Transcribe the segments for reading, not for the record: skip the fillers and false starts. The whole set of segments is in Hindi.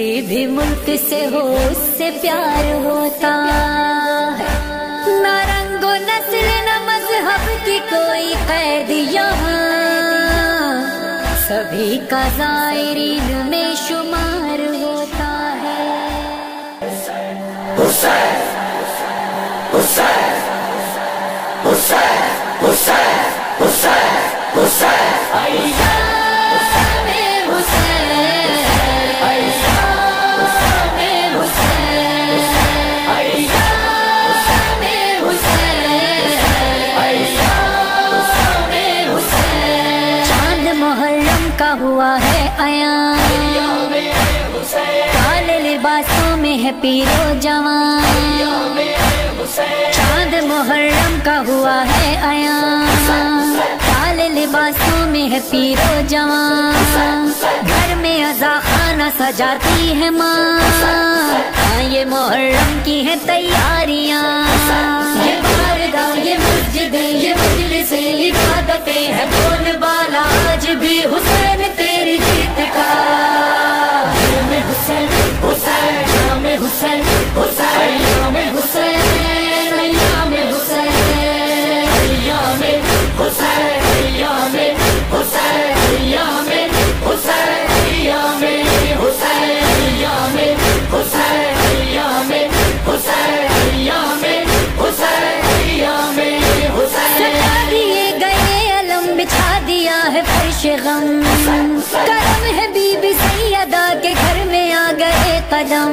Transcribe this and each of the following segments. किसी भी मुल्क से हो उससे प्यार होता है। ना रंग नस्ल न मजहब की कोई कैद यहाँ, सभी का ज़ायरीन में शुमार होता है। हुसैन हुसैन हुसैन हुसैन हुसैन हुसैन हुआ है आया, काले लिबासों में है पीरो जवान। चांद मुहर्रम का हुआ है आया, काले लिबासों में है पीरो जवान। घर में अजा खाना सजाती है माँ, ये मुहर्रम की है तैयारियाँ। ये बारगाह ये मस्जिद ये मजलिस इबादतें है बोलबाला, आज भी हुसैन तेरी जीत का। शाम हुसैन हुसैन शाम हुसैन हुसैन शाम हुसैन शाम हुसैन शाम हुसैन शाम हुसैन शाम हुसैन शाम हुसैन शाम हुसैन शाम हुसैन शाम हुसैन हुसैन। दिए गए अलम बिछा दिया है फर्श गम, करम है बीबी सैयदा के घर में आ गए कदम।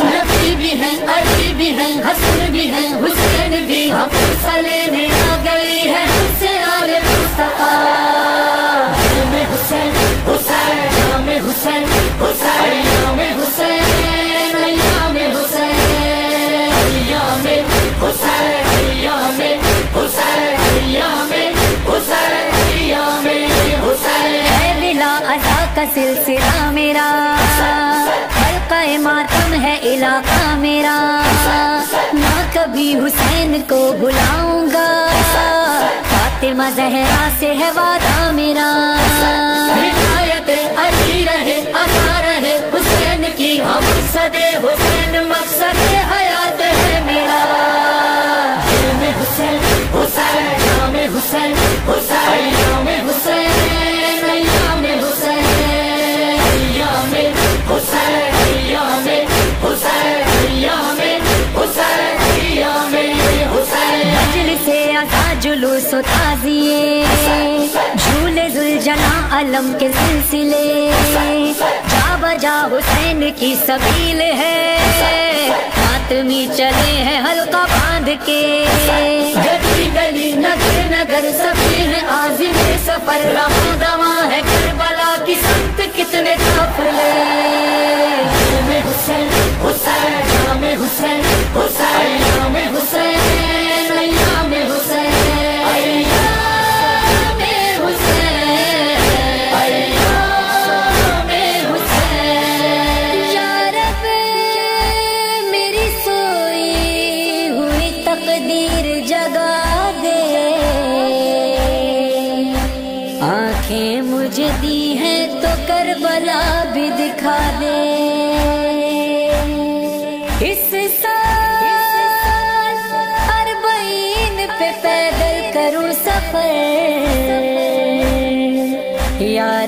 नबी भी हैं अली भी हैं हसन भी हैं हुसैन भी, हम फैसले में आ गई है हुसैन आले मुस्तफा। में हुसैन हुसैन शाम हुसैन हुसैन शाम हुसैन शाम हुसैन शाम हुसैन का सिलसिला मेरा, हल्का मातम है इलाका मेरा। ना कभी हुसैन को भुलाऊंगा, फातिमा ज़हरा से है वादा मेरा। हिदायत अली रहे अता रहे हुसैन की, हम सदे हुसैन मकसद हयात है मेरा। में हुसैन हुसैन शाम हुसैन हुसैन शाम हुसैन जुलूस ताजिए झूले जुलजना अलम के सिलसिले, जा बजा हुसैन की सबील है। मातमी चले हैं हल्का बांध के, गली गली नगर नगर सभी है आज़िम सफर। रवां दवा है करबला की संत कितने सफले। में हुसैन हुसैन शाम हुसैन हुसैन शाम हुसैन शाम हुसैन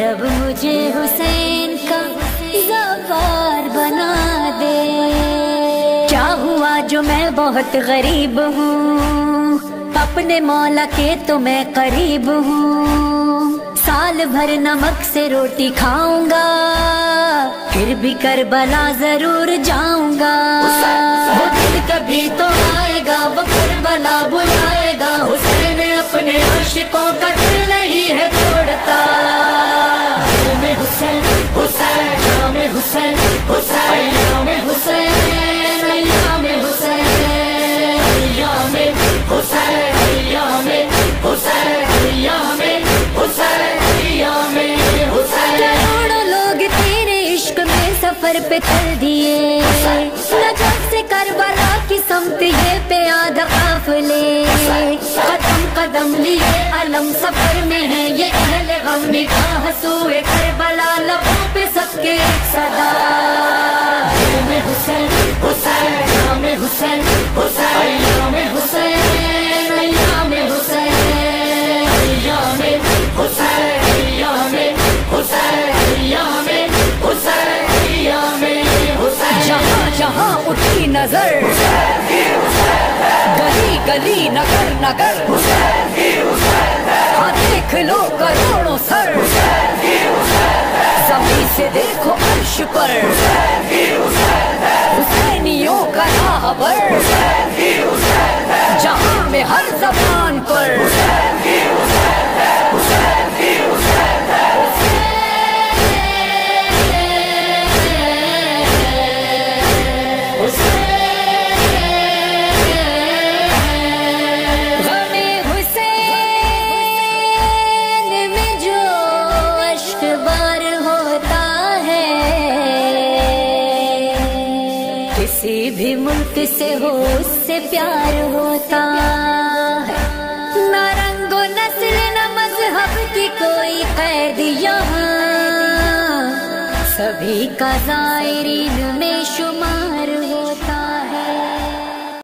रब, मुझे हुसैन का ज़ाबार बना दे। क्या हुआ जो मैं बहुत गरीब हूँ, अपने मौला के तो मैं करीब हूँ। साल भर नमक से रोटी खाऊंगा, फिर भी करबला जरूर जाऊंगा। वो दिन कभी तो आएगा वो करबला बुलाएगा, हुसैन अपने आशिकों का दिल नहीं है तोड़ता। में हुसैन हुसैन शाम हुसैन हुसैन शाम हुसैन शाम हुसैन शाम हुसैन शाम हुसैन शाम हुसैन शाम हुसैन। करोड़ों लोग तेरे इश्क में सफर पे चल दिए, नजफ से करबला की समत ये प्याद काफिले। कदम कदम लिए अलम सफर में है ये अहले गम, निगाह सूए करबला लबों पे सबके एक सदा। जहाँ उठी नजर गली गली नगर नगर हाँ देख लो करोड़ों सर जमीन से देखो अर्श पर हुसैनियों का राहबर जहाँ में हर जबान पर किसी भी मुल्क से हो उससे प्यार होता है, न रंग नस्ल न मजहब की कोई कैद यहाँ सभी का जायरीन